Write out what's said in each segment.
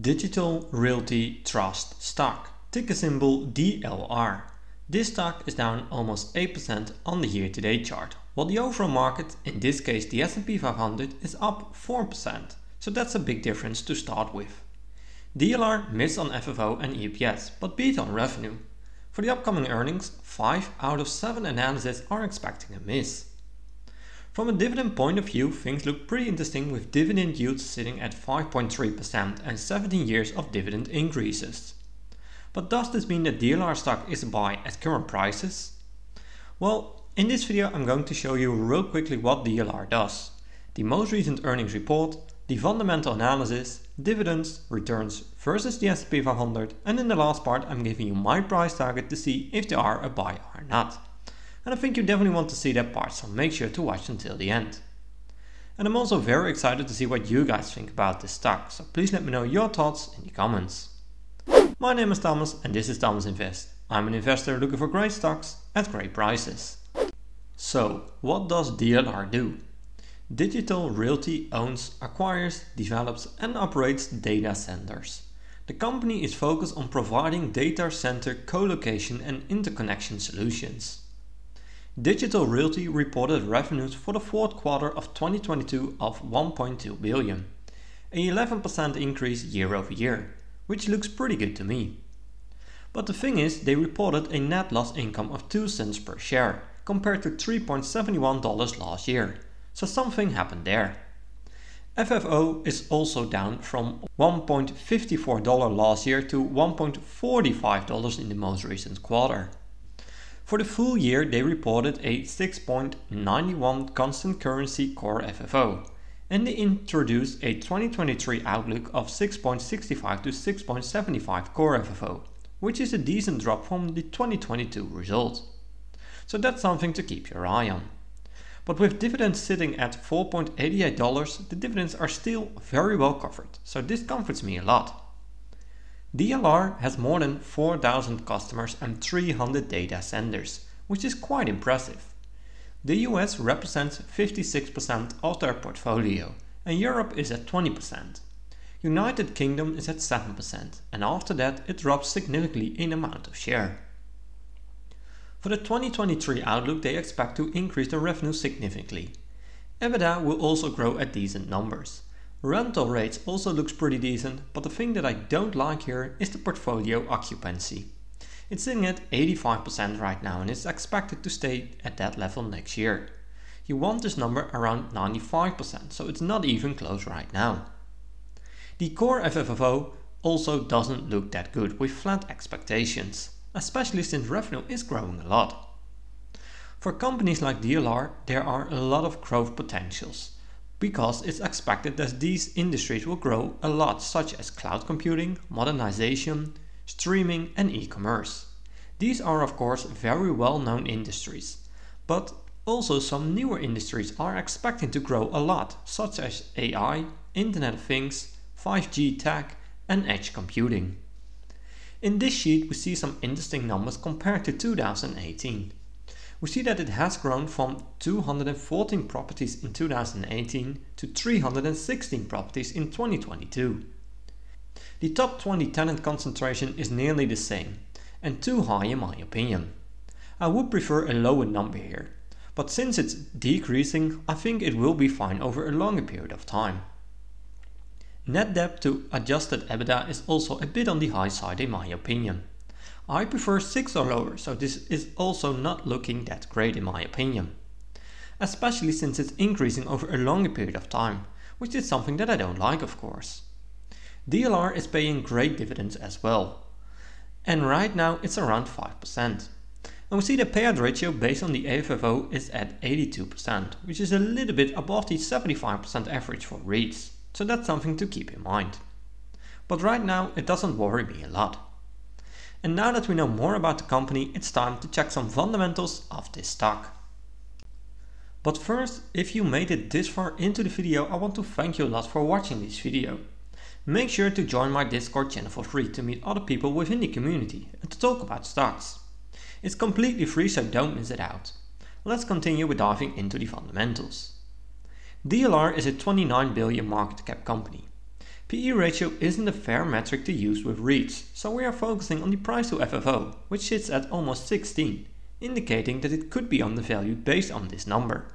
Digital Realty Trust stock, ticker symbol DLR. This stock is down almost 8% on the year-to-date chart, while the overall market, in this case the S&P 500, is up 4%, so that's a big difference to start with. DLR missed on FFO and EPS, but beat on revenue. For the upcoming earnings, 5 out of 7 analysts are expecting a miss. From a dividend point of view, things look pretty interesting with dividend yields sitting at 5.3% and 17 years of dividend increases. But does this mean that DLR stock is a buy at current prices? Well, in this video I'm going to show you real quickly what DLR does. The most recent earnings report, the fundamental analysis, dividends, returns versus the S&P 500, and in the last part I'm giving you my price target to see if they are a buy or not. And I think you definitely want to see that part, so make sure to watch until the end. And I'm also very excited to see what you guys think about this stock, so please let me know your thoughts in the comments. My name is Thomas and this is Thomas Invest. I'm an investor looking for great stocks at great prices. So, what does DLR do? Digital Realty owns, acquires, develops and operates data centers. The company is focused on providing data center co-location and interconnection solutions. Digital Realty reported revenues for the fourth quarter of 2022 of 1.2 billion, an 11% increase year over year, which looks pretty good to me. But the thing is, they reported a net loss income of 2 cents per share, compared to $3.71 last year, so something happened there. FFO is also down from $1.54 last year to $1.45 in the most recent quarter. For the full year they reported a 6.91 constant currency core FFO, and they introduced a 2023 outlook of 6.65 to 6.75 core FFO, which is a decent drop from the 2022 result. So that's something to keep your eye on. But with dividends sitting at $4.88, the dividends are still very well covered, so this comforts me a lot. DLR has more than 4,000 customers and 300 data centers, which is quite impressive. The US represents 56% of their portfolio and Europe is at 20%. United Kingdom is at 7% and after that it drops significantly in amount of share. For the 2023 outlook they expect to increase their revenue significantly. EBITDA will also grow at decent numbers. Rental rates also looks pretty decent, but the thing that I don't like here is the portfolio occupancy. It's sitting at 85% right now and it's expected to stay at that level next year. You want this number around 95%, so it's not even close right now. The core FFO also doesn't look that good with flat expectations, especially since revenue is growing a lot. For companies like DLR, there are a lot of growth potentials, because it's expected that these industries will grow a lot, such as cloud computing, modernization, streaming and e-commerce. These are of course very well-known industries, but also some newer industries are expected to grow a lot, such as AI, Internet of Things, 5G tech and edge computing. In this sheet we see some interesting numbers compared to 2018. We see that it has grown from 214 properties in 2018 to 316 properties in 2022. The top 20 tenant concentration is nearly the same and too high in my opinion. I would prefer a lower number here, but since it's decreasing I think it will be fine over a longer period of time. Net debt to adjusted EBITDA is also a bit on the high side in my opinion. I prefer 6 or lower, so this is also not looking that great in my opinion. Especially since it's increasing over a longer period of time, which is something that I don't like of course. DLR is paying great dividends as well. And right now it's around 5%. And we see the payout ratio based on the AFFO is at 82%, which is a little bit above the 75% average for REITs, so that's something to keep in mind. But right now it doesn't worry me a lot. And now that we know more about the company, it's time to check some fundamentals of this stock. But first, if you made it this far into the video, I want to thank you a lot for watching this video. Make sure to join my Discord channel for free to meet other people within the community and to talk about stocks. It's completely free, so don't miss it out. Let's continue with diving into the fundamentals. DLR is a 29 billion market cap company. PE ratio isn't a fair metric to use with REITs, so we are focusing on the price to FFO, which sits at almost 16, indicating that it could be undervalued based on this number.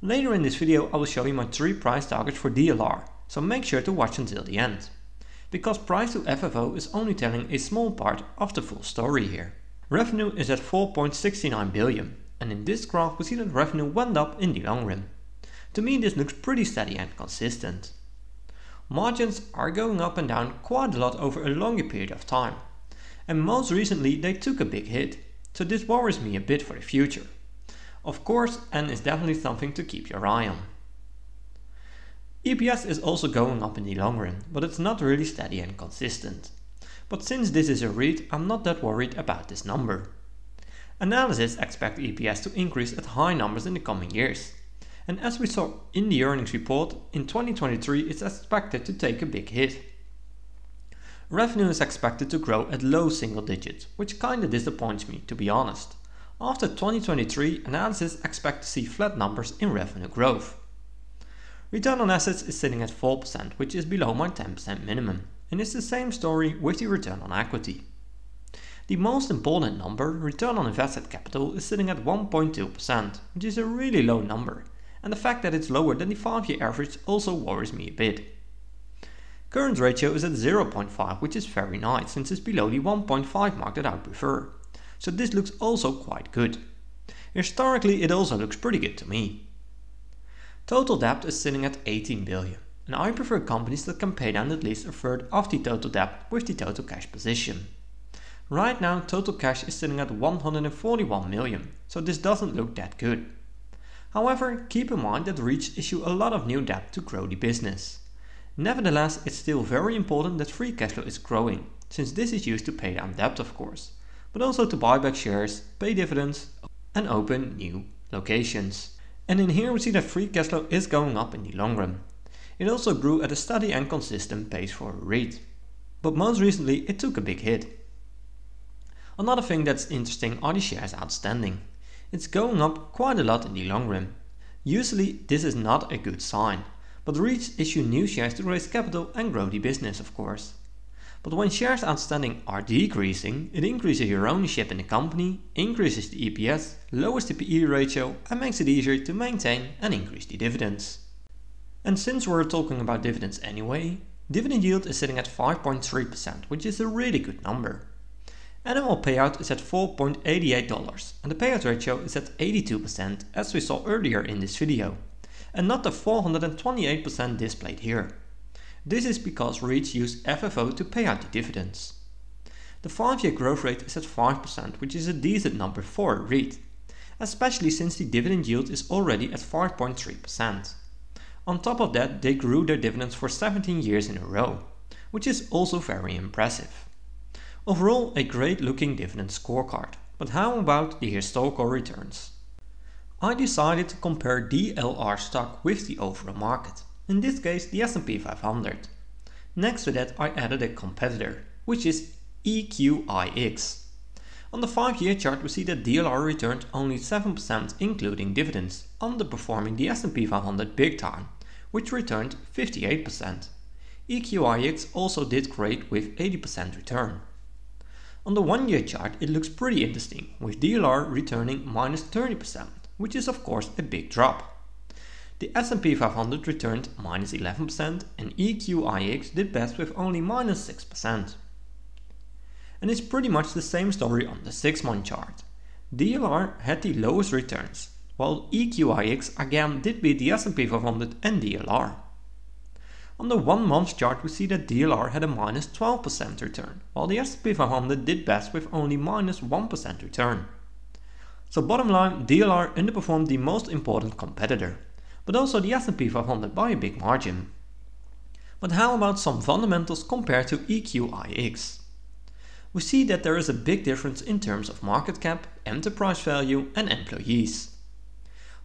Later in this video I will show you my 3 price targets for DLR, so make sure to watch until the end, because price to FFO is only telling a small part of the full story here. Revenue is at 4.69 billion, and in this graph we see that revenue went up in the long run. To me this looks pretty steady and consistent. Margins are going up and down quite a lot over a longer period of time, and most recently they took a big hit, so this worries me a bit for the future. Of course, and is definitely something to keep your eye on. EPS is also going up in the long run, but it's not really steady and consistent. But since this is a REIT, I'm not that worried about this number. Analysts expect EPS to increase at high numbers in the coming years. And as we saw in the earnings report, in 2023 it's expected to take a big hit. Revenue is expected to grow at low single digits, which kinda disappoints me, to be honest. After 2023, analysts expect to see flat numbers in revenue growth. Return on assets is sitting at 4%, which is below my 10% minimum, and it's the same story with the return on equity. The most important number, return on invested capital, is sitting at 1.2%, which is a really low number, and the fact that it's lower than the 5-year average also worries me a bit. Current ratio is at 0.5, which is very nice, since it's below the 1.5 mark that I prefer. So this looks also quite good. Historically it also looks pretty good to me. Total debt is sitting at 18 billion, and I prefer companies that can pay down at least a third of the total debt with the total cash position. Right now total cash is sitting at 141 million, so this doesn't look that good. However, keep in mind that REITs issue a lot of new debt to grow the business. Nevertheless, it's still very important that free cash flow is growing, since this is used to pay down debt of course, but also to buy back shares, pay dividends and open new locations. And in here we see that free cash flow is going up in the long run. It also grew at a steady and consistent pace for a REIT. But most recently it took a big hit. Another thing that's interesting are the shares outstanding. It's going up quite a lot in the long run. Usually this is not a good sign, but REITs issue new shares to raise capital and grow the business of course. But when shares outstanding are decreasing, it increases your ownership in the company, increases the EPS, lowers the PE ratio and makes it easier to maintain and increase the dividends. And since we're talking about dividends anyway, dividend yield is sitting at 5.3%, which is a really good number. Annual payout is at $4.88 and the payout ratio is at 82% as we saw earlier in this video, and not the 428% displayed here. This is because REITs use FFO to pay out the dividends. The 5-year growth rate is at 5%, which is a decent number for a REIT, especially since the dividend yield is already at 5.3%. On top of that, they grew their dividends for 17 years in a row, which is also very impressive. Overall, a great looking dividend scorecard, but how about the historical returns? I decided to compare DLR stock with the overall market. In this case the S&P 500. Next to that I added a competitor, which is EQIX. On the 5-year chart we see that DLR returned only 7% including dividends, underperforming the S&P 500 big time, which returned 58%. EQIX also did great with 80% return. On the 1-year chart it looks pretty interesting, with DLR returning -30%, which is of course a big drop. The S&P 500 returned -11% and EQIX did best with only -6%. And it's pretty much the same story on the 6-month chart. DLR had the lowest returns, while EQIX again did beat the S&P 500 and DLR. On the 1-month chart we see that DLR had a -12% return, while the S&P 500 did best with only -1% return. So bottom line, DLR underperformed the most important competitor, but also the S&P 500 by a big margin. But how about some fundamentals compared to EQIX? We see that there is a big difference in terms of market cap, enterprise value and employees.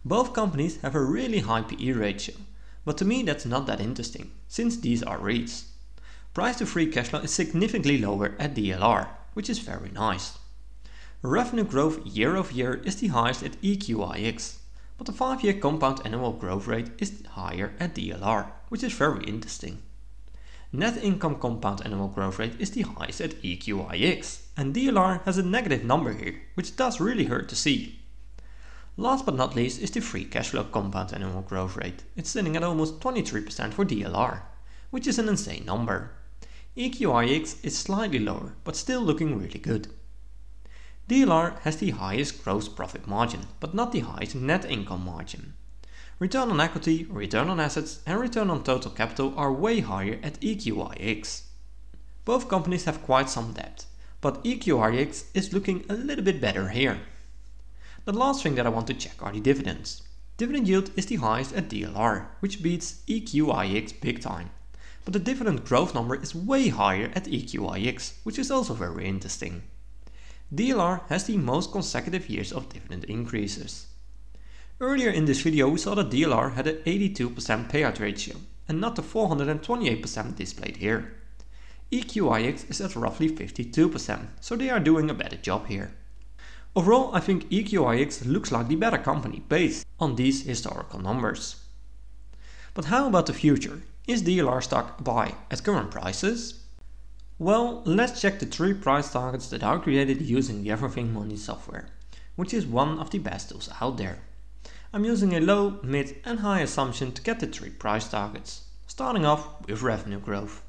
Both companies have a really high PE ratio, but to me that's not that interesting, since these are REITs. Price to free cash flow is significantly lower at DLR, which is very nice. Revenue growth year over year is the highest at EQIX, but the 5-year compound annual growth rate is higher at DLR, which is very interesting. net income compound annual growth rate is the highest at EQIX, and DLR has a negative number here, which does really hurt to see. Last but not least is the free cash flow compound annual growth rate. It's sitting at almost 23% for DLR, which is an insane number. EQIX is slightly lower, but still looking really good. DLR has the highest gross profit margin, but not the highest net income margin. Return on equity, return on assets and return on total capital are way higher at EQIX. Both companies have quite some debt, but EQIX is looking a little bit better here. The last thing that I want to check are the dividends. Dividend yield is the highest at DLR, which beats EQIX big time. But the dividend growth number is way higher at EQIX, which is also very interesting. DLR has the most consecutive years of dividend increases. Earlier in this video we saw that DLR had an 82% payout ratio and not the 428% displayed here. EQIX is at roughly 52%, so they are doing a better job here. Overall, I think EQIX looks like the better company based on these historical numbers. But how about the future? Is DLR stock a buy at current prices? Well, let's check the 3 price targets that I created using the Everything Money software, which is one of the best tools out there. I'm using a low, mid and high assumption to get the 3 price targets, starting off with revenue growth.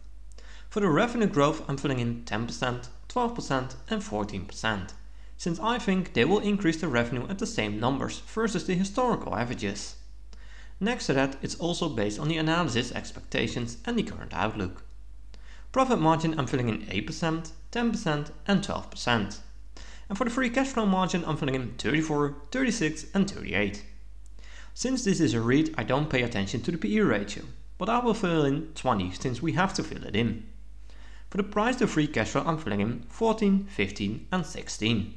For the revenue growth I'm filling in 10%, 12% and 14%, since I think they will increase the revenue at the same numbers versus the historical averages. Next to that it's also based on the analysis expectations and the current outlook. Profit margin I'm filling in 8%, 10% and 12%. And for the free cash flow margin I'm filling in 34, 36 and 38. Since this is a read, I don't pay attention to the PE ratio, but I will fill in 20 since we have to fill it in. For the price to free cash flow I'm filling in 14, 15 and 16.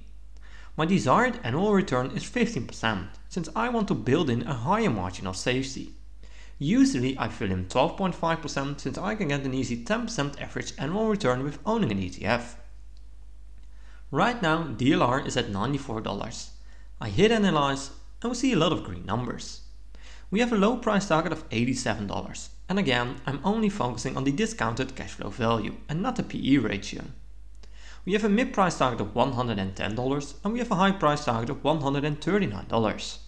My desired annual return is 15% since I want to build in a higher margin of safety. Usually I fill in 12.5% since I can get an easy 10% average annual return with owning an ETF. Right now DLR is at $94. I hit analyze and we see a lot of green numbers. We have a low price target of $87, and again I'm only focusing on the discounted cash flow value and not the PE ratio. We have a mid price target of $110 and we have a high price target of $139.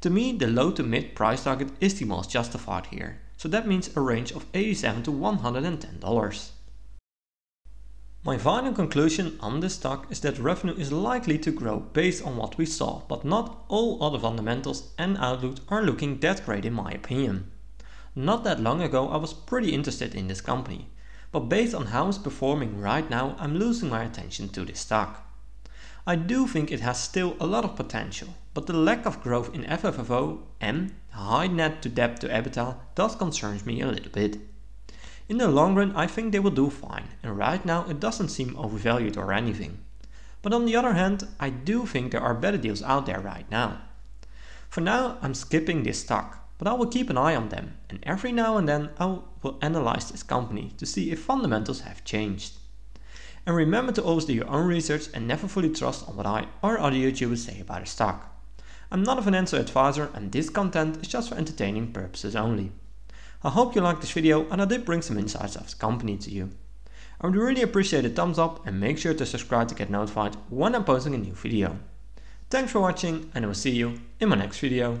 To me the low to mid price target is the most justified here, so that means a range of $87 to $110. My final conclusion on this stock is that revenue is likely to grow based on what we saw, but not all other fundamentals and outlook are looking that great in my opinion. Not that long ago I was pretty interested in this company, but based on how it's performing right now I'm losing my attention to this stock. I do think it has still a lot of potential, but the lack of growth in FFO and high net to debt to EBITDA does concern me a little bit. In the long run I think they will do fine, and right now it doesn't seem overvalued or anything. But on the other hand, I do think there are better deals out there right now. For now I'm skipping this stock, but I will keep an eye on them, and every now and then I will analyze this company to see if fundamentals have changed. And remember to always do your own research and never fully trust on what I or other YouTubers say about a stock. I'm not a financial advisor and this content is just for entertaining purposes only. I hope you liked this video and I did bring some insights of the company to you. I would really appreciate a thumbs up and make sure to subscribe to get notified when I'm posting a new video. Thanks for watching and I will see you in my next video.